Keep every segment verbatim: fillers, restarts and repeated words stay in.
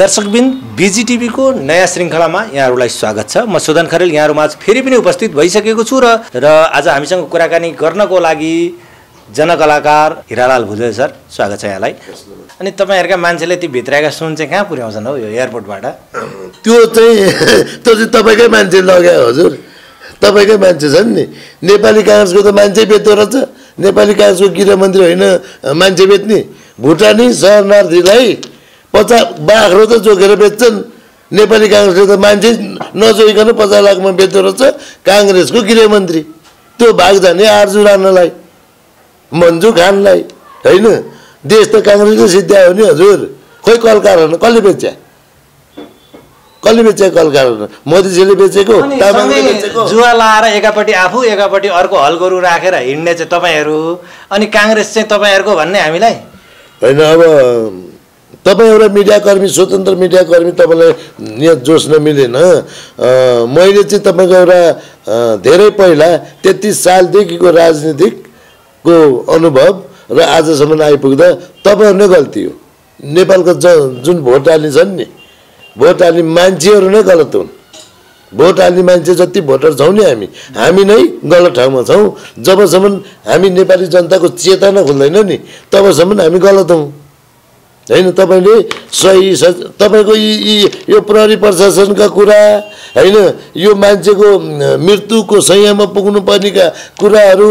दर्शकबिन्द बीजी TV को नयाँ श्रृंखलामा यहाँहरूलाई स्वागत छ। म सुदन खरेल यहाँहरूमा फेरि पनि उपस्थित भइसकेको छु र र आज हामीसँग कुराकानी गर्नको लागि जनकलाकार हिरालाल भुजेल सर, स्वागत छ यहाँलाई। अनि तपाईहरुका मान्छेले ती भित्रका सुन चाहिँ कहाँ पुर्याउँछन् हौ यो एयरपोर्टबाट? त्यो चाहिँ त्यो चाहिँ तपाईकै मान्छे लगे हजुर, तपाईकै मान्छे छन् नि। नेपाली काङ्ग्रेसको त मान्छे बेच्दो रहेछ, नेपाली काङ्ग्रेसको गृहमन्त्री होइन मान्छे बेच्ने, भुटानी शरणार्थीलाई पचा बाख्रो त जोगेर बेच्छन्। नेपाली काङ्ग्रेसले त मान्छे नजोगिकन पचास लाखमा बेच्दो रहेछ काङ्ग्रेसको गृहमन्त्री, त्यो भाग जाने आर्जु राणालाई, मन्जु खानलाई होइन। देश त काङ्ग्रेसले सिद्ध्यायो नि हजुर। खोइ कल कारखाना कसले बेच्या, कसले बेचेको कल कारखाना? मोदीजीले बेचेको, तामाङले बेचेको। जुवा लाएर एकापट्टि आफू एकापट्टि अर्को हलगरु राखेर हिँड्ने चाहिँ तपाईँहरू, अनि काङ्ग्रेस चाहिँ तपाईँहरूको भन्ने हामीलाई होइन। अब तपाईँ एउटा मिडियाकर्मी, स्वतन्त्र मिडियाकर्मी, तपाईँलाई यहाँ जोस नमिलेन। मैले चाहिँ तपाईँको एउटा धेरै पहिला तेत्तिस सालदेखिको राजनीतिकको अनुभव र आजसम्म आइपुग्दा तपाईँहरू नै गल्ती हो। नेपालको ज जुन भोट हाल्ने छन् नि, भोट हाल्ने मान्छेहरू नै गलत हुन्। भोट हाल्ने मान्छे जति भोटर छौँ नि हामी, हामी नै गलत ठाउँमा छौँ। जबसम्म हामी नेपाली जनताको चेतना खुल्दैन नि तबसम्म हामी गलत हौँ होइन। तपाईँले सही सच तपाईँको यी यो प्रहरी प्रशासनका कुरा होइन, यो मान्छेको मृत्युको शैय्यामा पुग्नुपर्नेका कुराहरू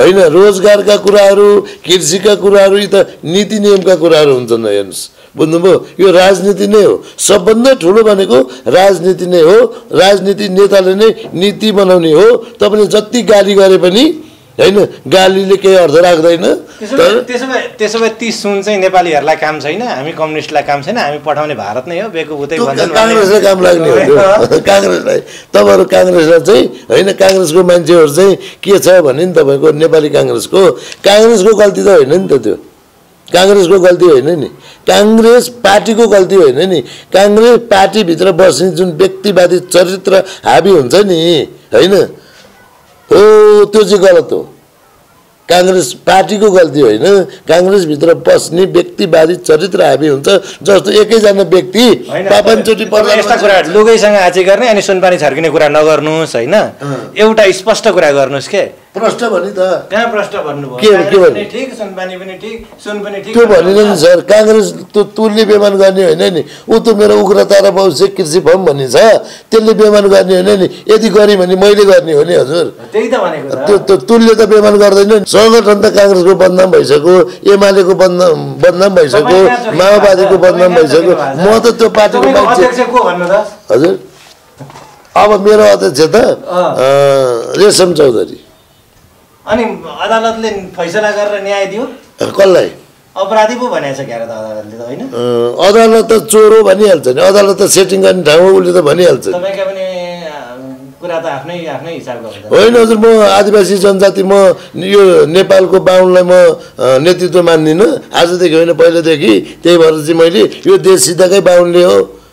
होइन, रोजगारका कुराहरू, कृषिका कुराहरू, यी त नीति नियमका कुराहरू हुन्छन्। हेर्नुहोस्, बुझ्नुभयो, यो राजनीति नै हो। सबभन्दा ठुलो भनेको राजनीति नै हो। राजनीति नेताले नै नीति बनाउने हो। तपाईँले जति गाली गरे पनि होइन, गालीले केही अर्थ राख्दैन। त्यसो भए त्यसो भए ती सुन चाहिँ नेपालीहरूलाई काम छैन, हामी कम्युनिस्टलाई काम छैन, हामी पठाउने भारत नै हो, बेको उतै भन्छन्। काङ्ग्रेसलाई काम लाग्ने हो, काङ्ग्रेसलाई। तपाईँहरू काङ्ग्रेसलाई चाहिँ होइन, काङ्ग्रेसको मान्छेहरू चाहिँ के छ भने नि तपाईँको नेपाली काङ्ग्रेसको काङ्ग्रेसको गल्ती त होइन नि त, त्यो काङ्ग्रेसको गल्ती होइन नि, काङ्ग्रेस पार्टीको गल्ती होइन नि। काङ्ग्रेस पार्टीभित्र बस्ने जुन व्यक्तिवादी चरित्र हाबी हुन्छ नि होइन, हो त्यो चाहिँ गलत हो। काङ्ग्रेस पार्टीको गल्ती होइन, काङ्ग्रेसभित्र बस्ने व्यक्तिवादी चरित्र हाबी हुन्छ। जस्तो एकैजना व्यक्ति पापनचोटी पर्दा यस्ता कुरा लुगैसँग आँची गर्ने अनि सुनपानी छर्किने कुरा नगर्नुहोस् होइन, एउटा स्पष्ट कुरा गर्नुहोस्। के प्रष्ट भने त कहाँ प्रष्ट भन्नुभयो? के के भन्नु? ठिक, सुनपानी पनि ठिक, सुन पनि ठिक, त्यो भनिरहेको नि सर। काङ्ग्रेस त्यो तुलले बेमान गर्ने होइन नि, ऊ त मेरो उग्रता र भविष्य कृषि फर्म भन्ने छ, त्यसले बेमान गर्ने होइन नि। यदि गरेँ भने मैले गर्ने हो नि हजुर, त्यही त भनेको। त्यो त्यो तुलले त बेमान गर्दैन नि। सङ्गठन त काङ्ग्रेसको बदनाम भइसक्यो, एमालेको बदनाम बदनाम भइसक्यो, माओवादीको बदनाम भइसक्यो। म त त्यो पार्टीको अध्यक्ष को भन्नु त हजुर? अब मेरो अध्यक्ष त रेशम चौधरी। अनि अदालतले फैसला गरेर न्याय दियो, कसलाई? अपराधी पो भनेछ क्या र त अदालतले त होइन? अदालत त चोरो भनिहाल्छ नि, अदालत त सेटिङ गर्ने ठाउँ उसले त भनिहाल्छ। तपाईँका पनि कुरा त आफ्नै आफ्नै हिसाबको होइन हजुर। म आदिवासी जनजाति, म यो नेपालको बाहुनलाई म नेतृत्व मान्दिनँ, आजदेखि होइन पहिलादेखि। त्यही भएर चाहिँ मैले यो देश सिद्धकै बाहुनले हो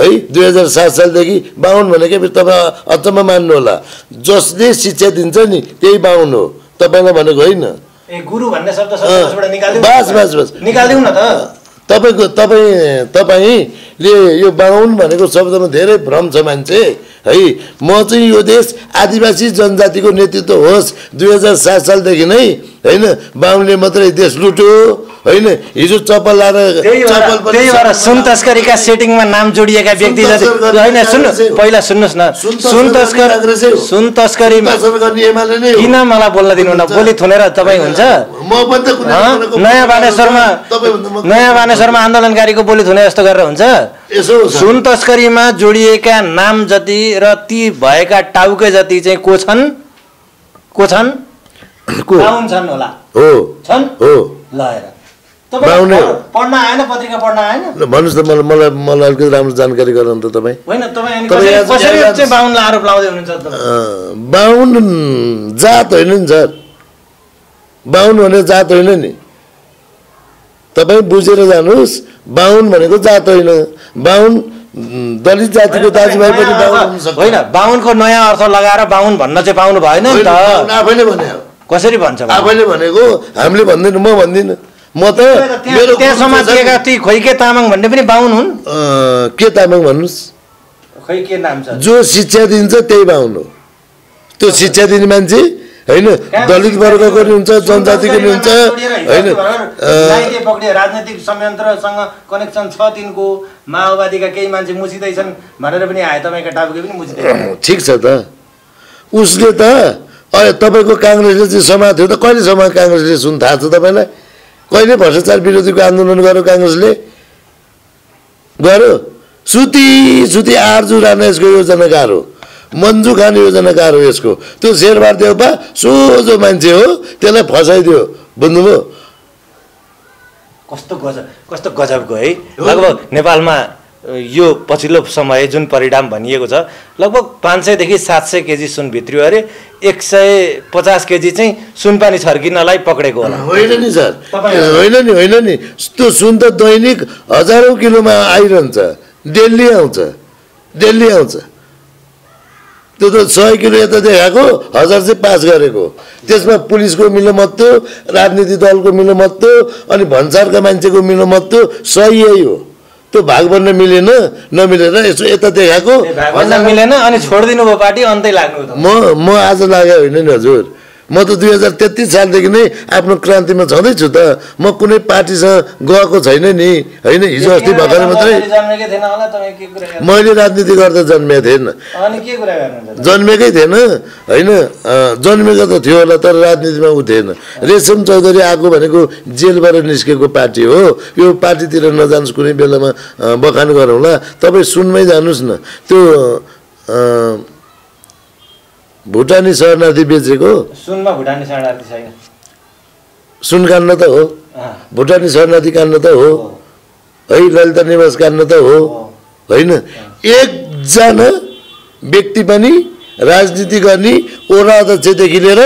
है। दुई हजार सात सालदेखि बाहुन भनेको तपाईँ अचम्म मान्नुहोला, जसले शिक्षा दिन्छ नि त्यही बाहुन हो, तपाईँलाई भनेको होइन। बास बास बास निकालिदिउँ न त। तपाईँको तपाईँ तपाईँले यो बाहुन भनेको शब्दमा धेरै भ्रम छ मान्छे है। म चाहिँ यो देश आदिवासी जनजातिको नेतृत्व होस्, दुई हजार सात सालदेखि नै होइन। बाहुनले मात्रै देश लुट्यो होइन, हिजो चप्पल लाएर चप्पल पनि। सुन तस्करीका सेटिङमा नाम जोडिएका व्यक्ति होइन, सुन्नु पहिला सुन्नुहोस् न, सुन तस्कर सुन तस्करीमा किन मलाई बोल्न दिनुहुन्न? बोली थुनेर तपाईँ हुन्छ। नयाँ बानेश्वरमा नयाँ बानेश्वरमा आन्दोलनकारीको बोली थुने जस्तो गरेर हुन्छ? सुन तस्करीमा जोडिएका नाम जति र ती भएका टाउकै जति चाहिँ को छन्? को छन्? बाहुन छन् होला, हो छन् हो। ल बाहुन पढ्न आएन, पत्रिका पढ्न आएन भन्नुहोस् त। मलाई मलाई मलाई अलिकति राम्रो जानकारी गराउनु त तपाईँ। होइन तपाईँ बाहुनलाई आरोप लाउँदै हुनुहुन्छ। बाहुन जात होइन नि सर, बाहुन भनेको जात होइन नि, तपाईँ बुझेर जानुहोस्। बाहुन भनेको जात होइन, बाहुन दलित जातिको दाजुभाइ पनि बाहुन होइन। बाहुनको नयाँ अर्थ लगाएर बाहुन भन्न चाहिँ पाउनु भएन नि त। आफैले भने कसरी भन्छ? आफैले भनेको हामीले भन्दैनौँ, म भन्दिनँ। म त मेरो त्यसमा दिएका ती खोइके तामाङ भन्ने पनि बाहुन हुन्। के तामाङ भन्नुस् खोइके नाम छ जो शिक्षा दिन्छ त्यही बाहुन हो। त्यो शिक्षा दिने मान्छे हैन दलित वर्गको नि हुन्छ जनजातिको नि हुन्छ हैन लाइले पक्डे राजनीतिक संयन्त्रसँग कनेक्सन छ तिनको माओवादीका केही मान्छे मुछिदै छन् भनेर पनि आए तपाईका टाबुके पनि मुछिदै ठीक छ त उसले त अरे तपाईको कांग्रेसले चाहिँ समात्यो त कहिले समा कांग्रेसले सुन थाहा छ तपाईलाई कहिले भ्रष्टाचार विरोधीको आन्दोलन गर्यो कांग्रेसले गर्यो सुती सुती आरजु राणा यसको योजनाकार हो मन्जु खान योजनाकार हो यसको त्यो शेरबार देउपा सोझो मान्छे हो त्यसलाई फसाइदियो बुझ्नुभयो कस्तो गजब कस्तो गजबको है। लगभग नेपालमा यो पछिल्लो समय जुन परिणाम भनिएको छ लगभग पाँच सय देखि सात सय केजी सुन भित्रियो अरे एक सय पचास केजी चाहिँ सुनपानी छर्किनलाई पक्रेको होला होइन नि सर होइन नि होइन नि त्यो सुन त दैनिक हजारौं किलोमा आइरहन्छ दिल्ली आउँछ दिल्ली आउँछ त्यो त सय किलो यता देखाएको हजार चाहिँ पास गरेको त्यसमा पुलिसको मिलोमत्तो राजनीतिक दलको मिलोमत्तो अनि भन्सारका मान्छेको मिलोमत्तो सही यही हो त्यो भाग बन्न मिलेन नमिलेर यसो यता देखाएको भन्दा मिलेन अनि छोड्दिनु भयो पार्टी अन्तै लाग्नु त म म आज लागे होइन नि हजुर म त दुई हजार तेत्तीस सालदेखि नै आफ्नो क्रान्तिमा छँदैछु त म कुनै पार्टीसँग गएको छैन नि होइन हिजो अस्ति भर्खर मात्रै मैले राजनीति गर्दा जन्मेको थिएन जन्मेकै थिएन होइन जन्मेको त थियो होला तर राजनीतिमा उ थिएन। रेशम चौधरी आएको भनेको जेलबाट निस्केको पार्टी हो यो पार्टीतिर नजानुहोस् कुनै बेलामा बखान गरौँला तपाईँ सुनमै जानुहोस् न त्यो भुटानी शरणार्थी बेचेको सुनमा भुटानी शरणार्थी छैन सुन काण्ड त हो भुटानी शरणार्थी काण्ड त हो है ललिता निवास काण्ड त हो होइन एकजना व्यक्ति पनि राजनीति गर्ने ओडा अध्यक्षदेखि लिएर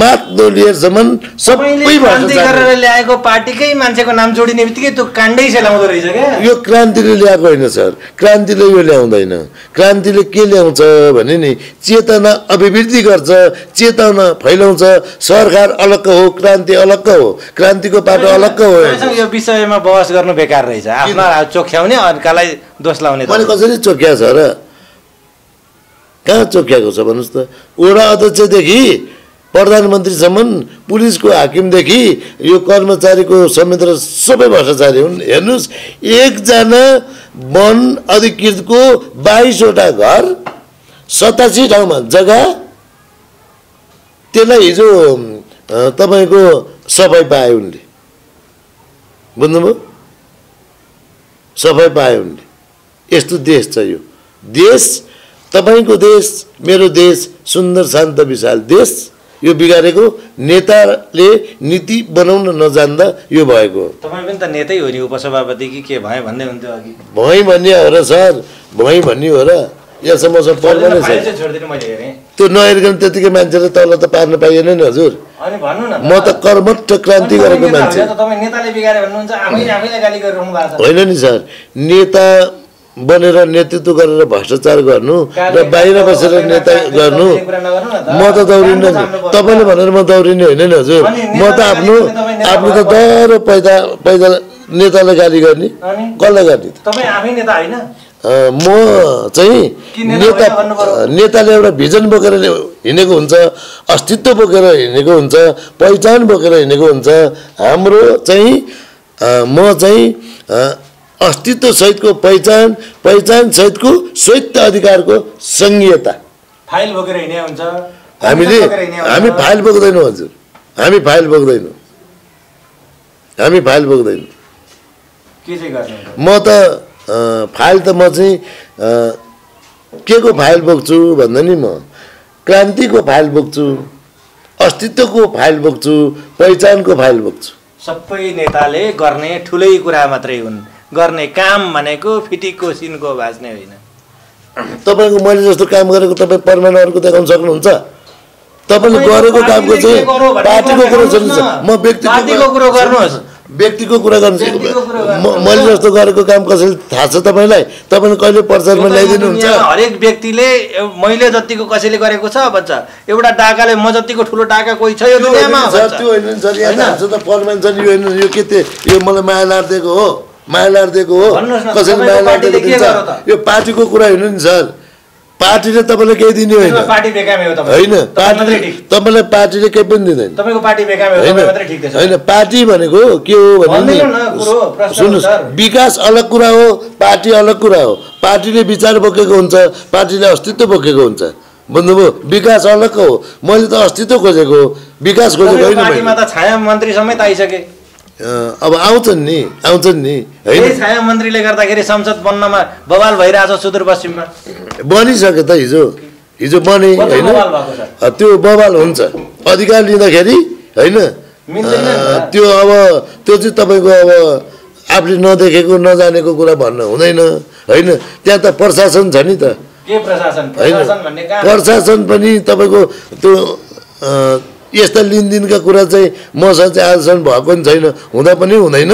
माथि लिएरसम्म सबै भ्रष्टाचार गरेर ल्याएको पार्टीकै मान्छेको नाम जोडिने बित्तिकै त्यो काण्डै चलाउँदो रहेछ क्या यो क्रान्तिले ल्याएको होइन सर क्रान्तिले यो ल्याउँदैन। क्रान्तिले के ल्याउँछ भने नि चेतना अभिवृद्धि गर्छ चेतना फैलाउँछ सरकार अलग हो क्रान्ति अलग हो क्रान्तिको बाटो अलग हो यो विषयमा बहस गर्नु बेकार रहेछ आफ्ना चोख्याउने अर्कालाई दोष लाउने मैले कसरी चोख्या छ र कहाँ चोख्याएको छ भन्नुहोस् त वडा अध्यक्षदेखि प्रधानमन्त्रीसम्म पुलिसको हाकिमदेखि यो कर्मचारीको संयन्त्र सबै भ्रष्टाचारी हुन्। हेर्नुहोस् एकजना वन अधिकृतको बाइसवटा घर सतासी ठाउँमा जग्गा त्यसलाई हिजो तपाईँको सफाइ पाए उनले बुझ्नुभयो सफाइ पाए उनले यस्तो देश छ यो देश तपाईको देश मेरो देश सुन्दर शान्त विशाल देश यो बिगारेको नेताले नीति बनाउन नजान्दा यो भएको हो। तपाई पनि त नेतै हो नि उपसभापति कि के भए भन्दै हुन्थ्यो अघि भई भन्ने हो र सर भई भन्ने हो र यसमा मसँग पर्दैन सर त्यो नहेर्कन त्यतिकै मान्छेले तल त पार्न पाइएन नि हजुर अनि भन्नु न म त कर्मठ क्रान्ति गरेको मान्छे तपाई नेताले बिगारे भन्नुहुन्छ आफैले आफैले गाली गरिरहनु भएको छ होइन नि सर नेता बनेर नेतृत्व गरेर भ्रष्टाचार गर्नु र बाहिर बसेर नेता गर्नु म त दौडिन्न तपाईँले भनेर म दौडिने होइन नि हजुर म त आफ्नो आफ्नो त डर पैदा पैदा नेतालाई गाली गर्ने कसलाई गर्ने म चाहिँ नेता नेताले एउटा भिजन बोकेर हिँडेको हुन्छ अस्तित्व बोकेर हिँडेको हुन्छ पहिचान बोकेर हिँडेको हुन्छ। हाम्रो चाहिँ म चाहिँ अस्तित्व सहितको पहिचान पहिचान सहितको स्वयं अधिकारको संघीयता फाइल बोकेर हिँड्या हुन्छ हामीले हामी फाइल बोक्दैनौँ हजुर हामी फाइल बोक्दैनौँ हामी फाइल बोक्दैनौँ के चाहिँ गर्नु म त फाइल त म चाहिँ के को फाइल बोक्छु भन्दा नि म क्रान्तिको फाइल बोक्छु अस्तित्वको फाइल बोक्छु पहिचानको फाइल बोक्छु। सबै नेताले गर्ने ठुलै कुरा मात्रै हुन् गर्ने काम भनेको फिटिकको सिनको भाज्ने होइन। तपाईको मैले जस्तो काम गरेको तपाई परमाणु अरुको देखाउन सक्नुहुन्छ तपाईले गरेको कामको चाहिँ पार्टीको कुरो गर्नुहोस् म व्यक्तिगत पार्टीको कुरो गर्नुहोस् व्यक्तिको कुरा गर्नु मैले जस्तो गरेको काम कसले थाहा छ तपाईलाई तपाईले कहिले प्रचारमा ल्याइदिनु हुन्छ हरेक व्यक्तिले मैले जतिको कसैले गरेको छ भन्छ एउटा डाकाले म जतिको ठुलो डाका कोही छ यो दुनियामा भन्छ त्यो हैन जति यहाँ त परमेन्जन यो हैन यो के त्यो यो मलाई माया लाग्दैको हो माया लाग्दैको हो कसले माया लाग्दैको हुन्छ यो पार्टीको कुरा हैन नि सर पार्टीले तपाईलाई केही दिने हैन पार्टी बेकामै हो तपाईलाई हैन पार्टीले तपाईलाई पार्टीले केही पनि दिदैन तपाईको पार्टी बेकामै हो तपाईलाई मात्र ठीक छ हैन पार्टी भनेको के हो भन्ने सुन्नुस् विकास अलग कुरा हो पार्टी अलग कुरा हो पार्टीले विचार बोकेको हुन्छ पार्टीले अस्तित्व बोकेको हुन्छ बुझ्नुभयो विकास अलग हो मैले त अस्तित्व खोजेको विकास खोजेको हैन पार्टीमा त छाया मन्त्री समेत आइसके अब आउँछन् नि आउँछन् नि हैन छाया मन्त्रीले गर्दाखेरि संसद बन्नमा बवाल भइराछ सुदूरपश्चिममा बनिसके त हिजो हिजो बने हैन त्यो बवाल हुन्छ अधिकार लिँदाखेरि हैन त्यो अब त्यो चाहिँ तपाईको अब आफूले नदेखेको नजानेको कुरा भन्न हुँदैन हैन त्यहाँ त प्रशासन छ नि त के प्रशासन प्रशासन भन्ने काम प्रशासन पनि तपाईको त्यो यस्ता लेनदेनका कुरा चाहिँ मसँग चाहिँ आजसम्म भएको नि छैन हुँदा पनि हुँदैन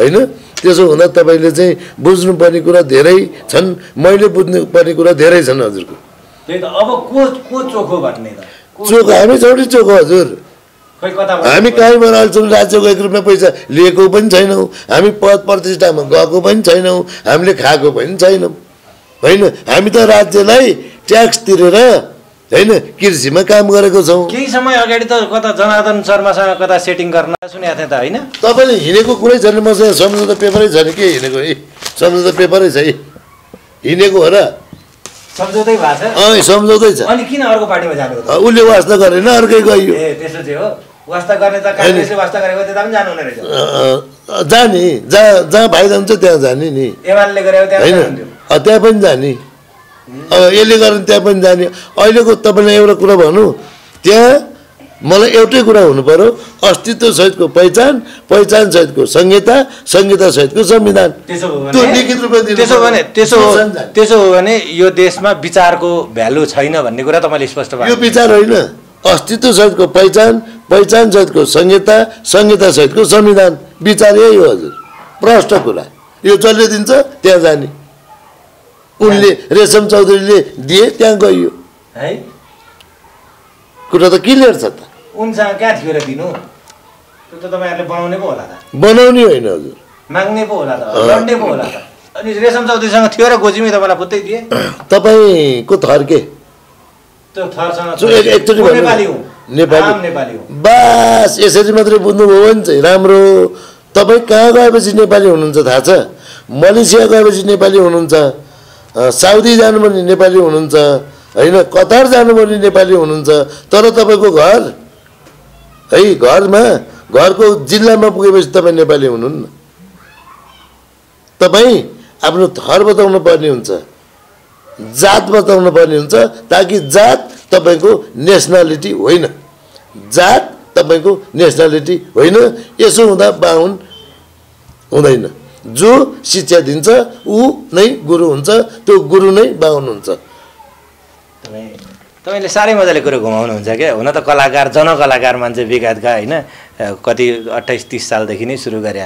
हैन त्यसो हुँदा तपाईले चाहिँ बुझ्नुपर्ने कुरा धेरै छन् मैले बुझ्नुपर्ने कुरा धेरै छन् हजुरको त्यही त अब को को चोखो भन्ने त चोखो हामी छोडी चोखो हजुर खै कता हामी काहीँबाट अहिलेसम्म राज्यको एक रुपैयाँ पैसा लिएको पनि छैनौँ हामी पद प्रतिष्ठामा गएको पनि छैनौँ हामीले खाएको पनि छैनौँ हैन हामी त राज्यलाई ट्याक्स तिरेर हैन कृषिमा काम गरेको छौ केही समय अगाडि त कता जनार्दन शर्मासँग कता सेटिङ गर्न सुनेको थिए त हैन तपाईले हिनेको कुरै छैन मसँग सम्झौता पेपरै छैन के हिनेको ए सम्झौता पेपरै छ हिनेको हो र सम्झौतै भएको छ अँ सम्झौतै छ अनि किन अर्को पार्टीमा जानु त उले वास्ता गरेन अर्कै गयो ए त्यसो चाहिँ हो वास्ता गर्ने त काङ्ग्रेसले वास्ता गरेको त्यता पनि जानु हुने रहेछ जानी जहाँ जहाँ भाइ जान्छ त्यहाँ जानी नि एमाले गरेको त्यहाँ जान्थ्यो त्यहाँ पनि जानी यसले गर्दा त्यहाँ पनि जाने अहिलेको तपाईँलाई एउटा कुरा भनौँ त्यहाँ मलाई एउटै कुरा हुनु पर्यो अस्तित्वसहितको पहिचान पहिचानसहितको संहिता संहितासहितको संविधान त्यो लिखित रूपमा दिनु त्यसो भने त्यसो त्यसो हो भने यो देशमा विचारको भ्यालु छैन भन्ने कुरा तपाईँले स्पष्ट भयो यो विचार होइन अस्तित्वसहितको पहिचान पहिचानसहितको संहिता संहितासहितको संविधान विचार यही हो हजुर प्रष्ट कुरा यो जसले दिन्छ त्यहाँ जाने उनले रेशम चौधरीले दिए त्यहाँ गयो है कुरा त क्लियर छ त उनसँग कहाँ थियो र दिनु त्यो त तपाईहरुले बनाउने पो होला त बनाउने होइन हजुर माग्ने पो होला त लड्ने पो होला त अनि रेशम चौधरीसँग थियो र गोजीमै तपाईलाई फुत्तै दिए तपाईको थर के त्यो थरसँग एकचोटी भन्नु नेपाली हो नेपाली नेपाली हो बस यसरी मात्र बुझ्नु भो भने चाहिँ राम्रो तपाई कहाँ गएपछि नेपाली हुनुहुन्छ थाहा छ मलेसिया गएपछि नेपाली हुनुहुन्छ साउदी जानु पनि नेपाली हुनुहुन्छ हैन कतार जानु पनि नेपाली हुनुहुन्छ तर तपाईको घर है घरमा घरको जिल्लामा पुगेपछि तपाई नेपाली हुनुहुन्न तपाई आफ्नो थर बताउनु पर्ने हुन्छ जात बताउनु पर्ने हुन्छ ताकि जात तपाईको नेसनालिटी होइन जात तपाईको नेसनालिटी होइन यसो हुँदा बाहुन हुँदैन जो शिक्षा दिन्छ ऊ नै गुरु हुन्छ त्यो गुरु नै बाहुन हुन्छ तपाईले सारै मजाले कुरा घुमाउनु हुन्छ के हुन त कलाकार जनकलाकार मान्छे विगतका हैन कति अट्ठाइस तीस सालदेखि नै सुरु गरे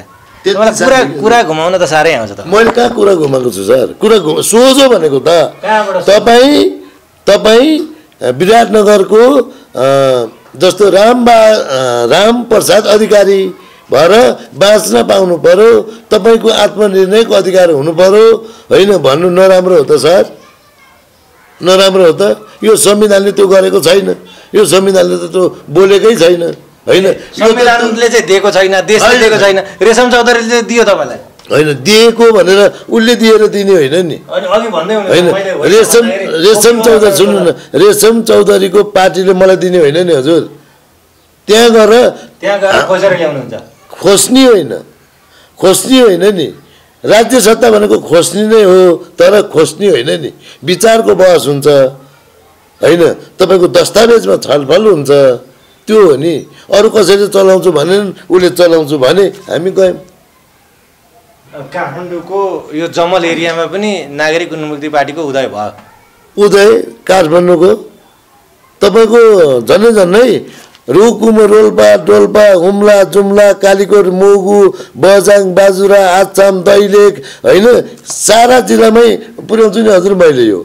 मलाई कुरा कुरा घुमाउन त सारै आउँछ त मैले कहाँ कुरा घुमाएको छु सर कुरा सोझो भनेको त तपाई तपाई विराटनगरको जस्तो रामबा राम प्रसाद अधिकारी भएर बाँच्न पाउनु पर्यो तपाईको आत्मनिर्णयको अधिकार हुनु पर्यो हैन भन्नु नराम्रो हो त सर नराम्रो हो त यो संविधानले त्यो गरेको छैन यो संविधानले त त्यो बोलेकै छैन हैन संविधानले चाहिँ दिएको छैन देशले दिएको छैन रेशम चौधरीले दियो तपाईलाई हैन दिएको भनेर उले दिएर दिने होइन नि अनि अघि भन्दै हुनुहुन्छ मैले रेशम रेशम चौधरी सुन्नु न रेशम चौधरीको पार्टीले मलाई दिने होइन नि हजुर त्यहाँ गएर त्यहाँ गएर खोजेर ल्याउनुहुन्छ खोस्नी होइन खोस्नी होइन नि राज्य सत्ता भनेको खोस्नी नै हो तर खोस्नी होइन नि विचारको बहस हुन्छ हैन तपाईको दस्तावेजमा छलफल हुन्छ त्यो हो नि अरु कसैले चलाउँछु भनेन उले चलाउँछु भने हामी गयौं काठमाडौँको यो जमल एरियामा पनि नागरिक उन्मुक्ति पार्टीको उदय भयो उदय काठमाडौँको तपाईको झनै झनै रुकुम रोल्पा डोल्पा हुम्ला जुम्ला कालीकोट मोगु बझाङ बाजुरा आचाम दैलेख हैन सारा जिल्लामै पुर्याउँछु नि हजुर मैले यो।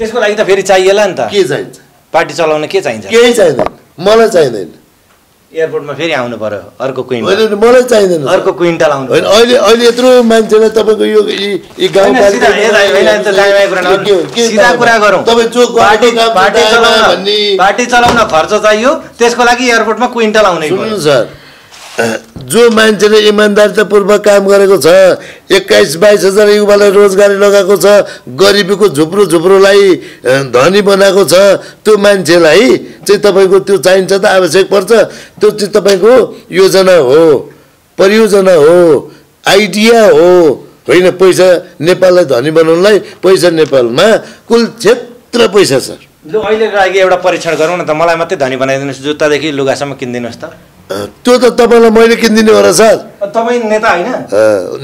त्यसको लागि त फेरि चाहिएला नि त। के चाहिन्छ? पार्टी चलाउन के चाहिन्छ? केही चाहिदैन, मलाई चाहिदैन। एयरपोर्टमा फेरि आउनु पर्यो अर्को क्विन्टल। हैन मलाई चाहिदैन अर्को क्विन्टल आउनु। हैन अहिले अहिले यत्रो मान्छेले तपाईको यो यो गाउँपालिका हैन त दाइमाय कुरा नगरौ, सिधा कुरा गरौ। तपाई जो पार्टी पार्टी चलाउन भन्ने पार्टी चलाउन खर्च चाहियो, त्यसको लागि एयरपोर्टमा क्विन्टल आउनै पर्यो। सुन्नु सर, जो मान्छेले इमानदारीतापूर्वक काम गरेको छ, एक्काइस बाइस हजार युवालाई रोजगारी लगाएको छ, गरिबीको झुप्रो झुप्रोलाई धनी बनाएको छ, त्यो मान्छेलाई चाहिँ तपाईको त्यो चाहिन्छ त आवश्यक पर्छ। त्यो चाहिँ तपाईको योजना हो, परियोजना हो, आइडिया हो, होइन पैसा नेपाललाई धनी बनाउनलाई पैसा नेपालमा कुल क्षेत्र पैसा छ। लु अहिलेको लागि एउटा परीक्षण गरौँ न त, मलाई मात्रै धनी बनाइदिनुस्, जुत्तादेखि लुगासम्म किनिदिनुस् त। त्यो त तपाईलाई मैले किनिदिने हो र सर, तपाई नेता हैन,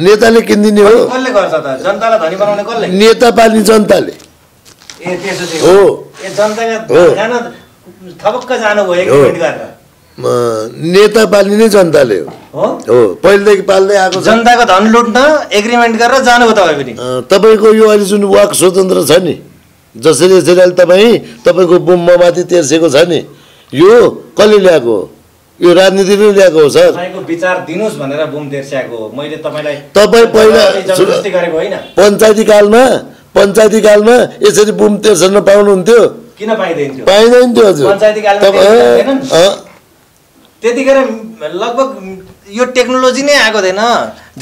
नेताले किनिदिने हो। कसले गर्छ त? जनतालाई धनी बनाउने कसले? नेता पाल्ने जनताले। ए त्यसो चाहिँ हो, ए जनताको जान थपक्क जानु भयो एक मिनेट गरेर। नेता पाल्ने नै जनताले हो हो, पहिलेदेखि पाल्दै आएको जनताको धन लुट्न एग्रीमेन्ट गरेर जानु हो तपाई पनि। तपाईको यो अहिले जुन वाक स्वतन्त्र छ नि, जसरी जसरी अहिले तपाई तपाईको बममाथि तेर्सेको छ नि, यो कसले ल्याएको? यो राजनीतिले ल्याएको हो सर। तपाईको विचार दिनुस् भनेर बुम तेर्स्याएको हो मैले तपाईलाई। तपाई पहिला जबरजस्ती गरेको होइन। पञ्चायती कालमा पञ्चायती कालमा यसरी बुम तेर्सन पाउनुहुन्थ्यो? किन पाइदैन थियो? पाइदैन थियो हजुर। पञ्चायती कालमा हेर्नुन त्यतिखेर लगभग यो टेक्नोलोजी नै आएको थिएन।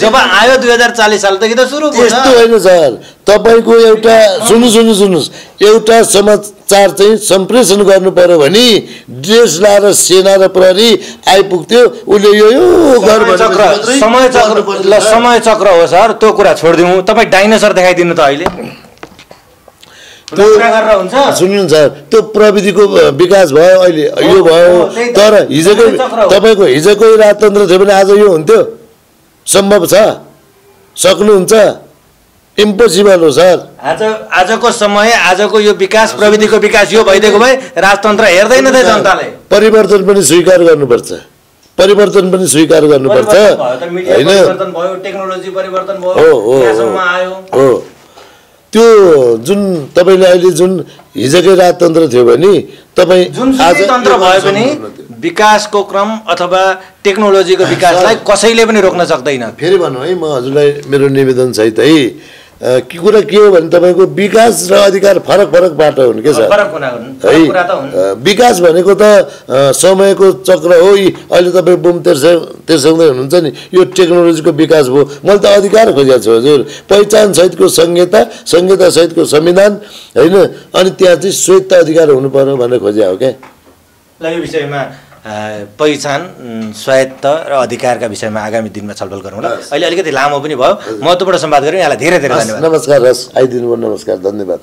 जब आयो दुई हजार चालीस सालदेखि त सुरु भयो। त्यस्तो होइन सर, तपाईको एउटा सुन्नु सुन्नु सुन्नुस्, एउटा समाचार चाहिँ सम्प्रेषण गर्नु पर्यो भने ड्रेस लाएर सेना र प्रहरी आइपुग्थ्यो, उसले यो यो समय चक्र समय चक्र हो सर। त्यो कुरा छोडिदिउँ, तपाईँ डाइनोसर देखाइदिनु त अहिले सुन्नु सर। त्यो प्रविधिको विकास भयो, अहिले यो भयो, तर हिजोको तपाईँको हिजोकै राजतन्त्र थियो भने आज यो हुन्थ्यो? सम्भव छ? सक्नुहुन्छ? इम्पोसिबल हो सर। आज आजको समय, आजको यो विकास, प्रविधिको विकास यो भइदिएको भए राजतन्त्र हेर्दैन थियो जनताले। परिवर्तन पनि स्वीकार गर्नुपर्छ, परिवर्तन पनि स्वीकार गर्नुपर्छ होइन? टेक्नोलोजी परिवर्तन भयो, त्यो जुन तपाईले अहिले जुन हिजोकै राजतन्त्र थियो भने तपाई आज तन्त्र भयो भने विकासको क्रम अथवा टेक्नोलोजीको विकासलाई कसैले पनि रोक्न सक्दैन। फेरि भन्नु है, म हजुरलाई मेरो निवेदन सहित है के कुरा के हो भने तपाईको विकास र अधिकार फरक फरक बाटो हुन् के सर। फरक कुरा हुन्। विकास भनेको त समयको चक्र हो। अहिले तपाईँ बुम तेर्से तेर्साउँदै हुनुहुन्छ नि, यो टेक्नोलोजीको विकास भयो। मैले त अधिकार खोजेको छु हजुर, पहिचान सहितको संहिता, संहिता सहितको संविधान होइन, अनि त्यहाँ चाहिँ स्वेत अधिकार हुनु पर्यो भनेर खोजेको हो क्या। यो विषयमा पहिचान, स्वायत्त र अधिकारका विषयमा आगामी दिनमा छलफल गरौँ ल। अहिले अलिकति लामो पनि भयो, महत्त्वपूर्ण सम्वाद गऱ्यौँ। यहाँलाई धेरै धेरै धन्यवाद। नमस्कार, आइदिनु भयो। नमस्कार, धन्यवाद।